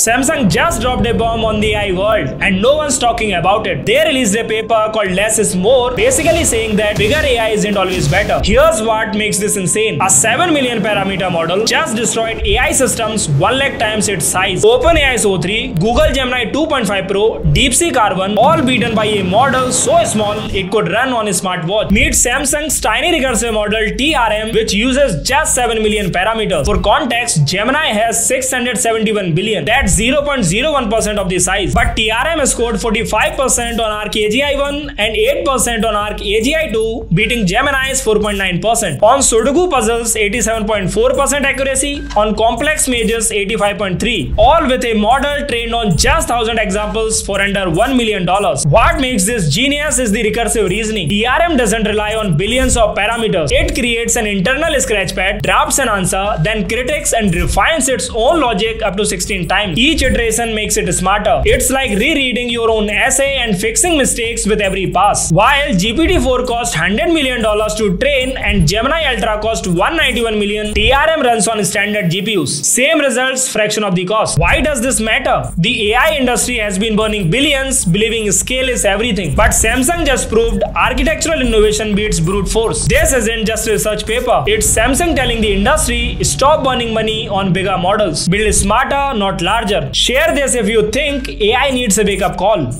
Samsung just dropped a bomb on the AI world and no one's talking about it. They released a paper called Less is More, basically saying that bigger AI isn't always better. Here's what makes this insane. A 7 million parameter model just destroyed AI systems 1 lakh times its size. OpenAI's O3, Google Gemini 2.5 Pro, DeepSeek R1, all beaten by a model so small it could run on a smartwatch. Meet Samsung's Tiny Recursive Model TRM, which uses just 7 million parameters. For context, Gemini has 671 billion. That's 0.01% of the size, but TRM scored 45% on ARC AGI 1 and 8% on ARC AGI 2, beating Gemini's 4.9%. On Sudoku puzzles, 87.4% accuracy, on complex mazes, 85.3%, all with a model trained on just 1,000 examples for under $1 million. What makes this genius is the recursive reasoning. TRM doesn't rely on billions of parameters. It creates an internal scratchpad, drafts an answer, then critiques and refines its own logic up to 16 times. Each iteration makes it smarter. It's like rereading your own essay and fixing mistakes with every pass. While GPT-4 cost $100 million to train and Gemini Ultra cost $191 million, TRM runs on standard GPUs. Same results, fraction of the cost. Why does this matter? The AI industry has been burning billions, believing scale is everything. But Samsung just proved architectural innovation beats brute force. This isn't just a research paper. It's Samsung telling the industry, stop burning money on bigger models. Build smarter, not larger. Share this if you think AI needs a wake-up call.